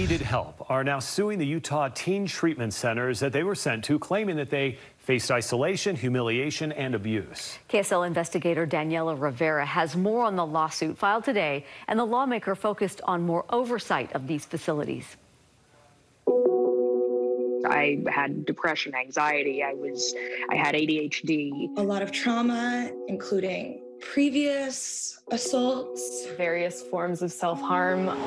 Needed help are now suing the Utah teen treatment centers that they were sent to, claiming that they faced isolation, humiliation, and abuse. KSL investigator Daniela Rivera has more on the lawsuit filed today, and the lawmaker focused on more oversight of these facilities. I had depression, anxiety, I had ADHD. A lot of trauma, including previous assaults, various forms of self-harm.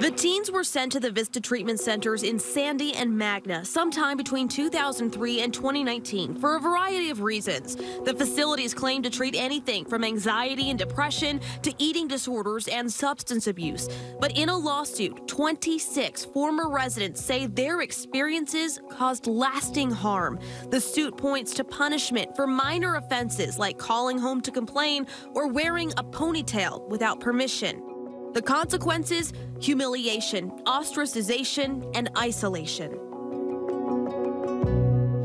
The teens were sent to the Vista treatment centers in Sandy and Magna sometime between 2003 and 2019 for a variety of reasons. The facilities claimed to treat anything from anxiety and depression to eating disorders and substance abuse. But in a lawsuit, 26 former residents say their experiences caused lasting harm. The suit points to punishment for minor offenses like calling home to complain or wearing a ponytail without permission. The consequences: humiliation, ostracization, and isolation.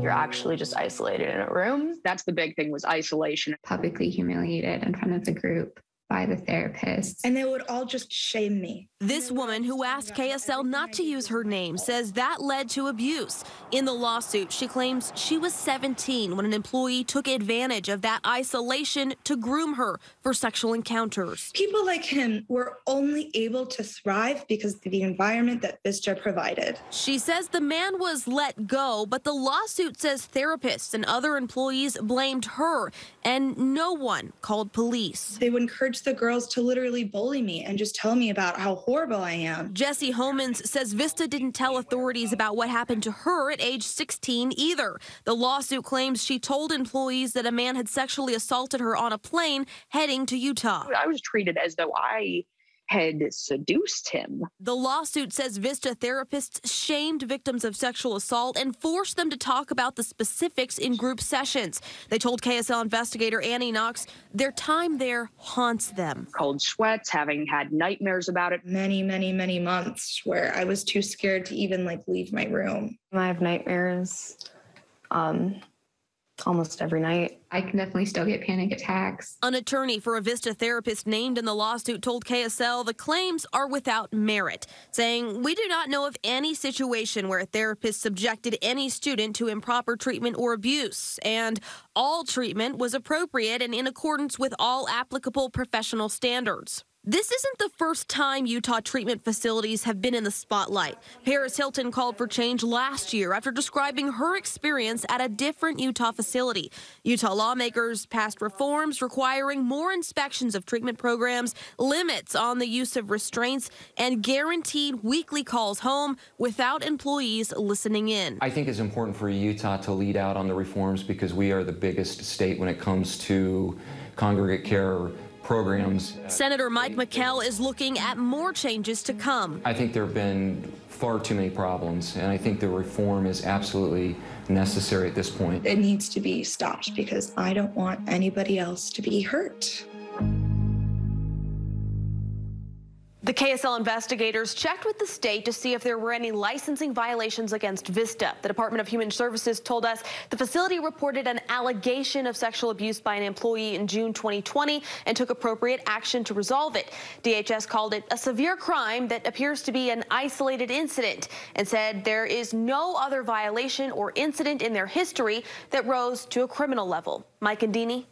You're actually just isolated in a room. That's the big thing, was isolation. Publicly humiliated in front of the group by the therapist. And they would all just shame me. This woman, who asked KSL not to use her name, says that led to abuse. In the lawsuit, she claims she was 17 when an employee took advantage of that isolation to groom her for sexual encounters. People like him were only able to thrive because of the environment that Vista provided. She says the man was let go, but the lawsuit says therapists and other employees blamed her, and no one called police. They would encourage the girls to literally bully me and just tell me about how horrible I am. Jesse Homans says Vista didn't tell authorities about what happened to her at age 16 either. The lawsuit claims she told employees that a man had sexually assaulted her on a plane heading to Utah. I was treated as though I had seduced him. The lawsuit says Vista therapists shamed victims of sexual assault and forced them to talk about the specifics in group sessions. They told KSL investigator Annie Knox their time there haunts them. Cold sweats, having had nightmares about it. Many months where I was too scared to even leave my room. I have nightmares almost every night. I can definitely still get panic attacks. An attorney for a Vista therapist named in the lawsuit told KSL the claims are without merit, saying, "We do not know of any situation where a therapist subjected any student to improper treatment or abuse, and all treatment was appropriate and in accordance with all applicable professional standards." This isn't the first time Utah treatment facilities have been in the spotlight. Paris Hilton called for change last year after describing her experience at a different Utah facility. Utah lawmakers passed reforms requiring more inspections of treatment programs, limits on the use of restraints, and guaranteed weekly calls home without employees listening in. I think it's important for Utah to lead out on the reforms because we are the biggest state when it comes to congregate care programs. Senator Mike McKell is looking at more changes to come. I think there have been far too many problems, and I think the reform is absolutely necessary at this point. It needs to be stopped because I don't want anybody else to be hurt. The KSL investigators checked with the state to see if there were any licensing violations against Vista. The Department of Human Services told us the facility reported an allegation of sexual abuse by an employee in June 2020 and took appropriate action to resolve it. DHS called it a severe crime that appears to be an isolated incident and said there is no other violation or incident in their history that rose to a criminal level. Mike Andini.